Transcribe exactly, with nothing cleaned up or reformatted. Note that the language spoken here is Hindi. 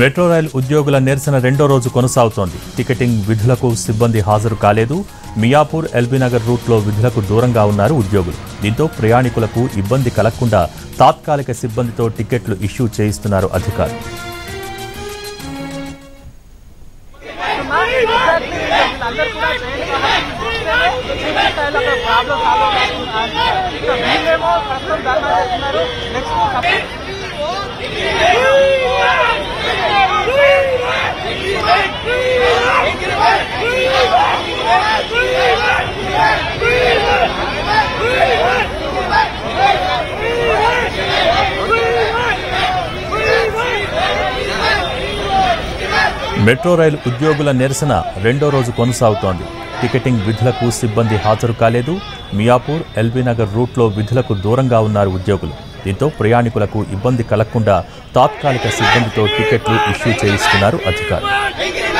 मेट्रो रैल उद्योगुल निरसन रेंडो रोजु कोनसागुतोंदी। टिकेटिंग विधुलकु सिब्बंदी हाजरु कालेदु। मियापूर् एल्बी नगर रूट्लो विधुलकु दूरंगा उन्नारु उद्योगुलु। दींतो प्रयाणिकुलकु इब्बंदी कलगकुंडा तात्कालिक सिब्बंदितो टिकेट्लु इश्यू चेयिस्तुन्नारु अधिकारुलु। मेट्रो रैल उद्योगुल निरसन रेंडो रोजु कोनसागुतोंदी। टिकेटिंग विधुलकु सिब्बंदी हाजरु कालेदु। मियापूर् एल्बी नगर रूट्लो विधुलकु दूरंगा उन्नारु उद्योगुलु। दींतो प्रयाणिकुलकु इब्बंदी कलगकुंडा तात्कालिक सिब्बंदितो टिकेट्लु इश्यू चेयिस्तुन्नारु अधिकारुलु।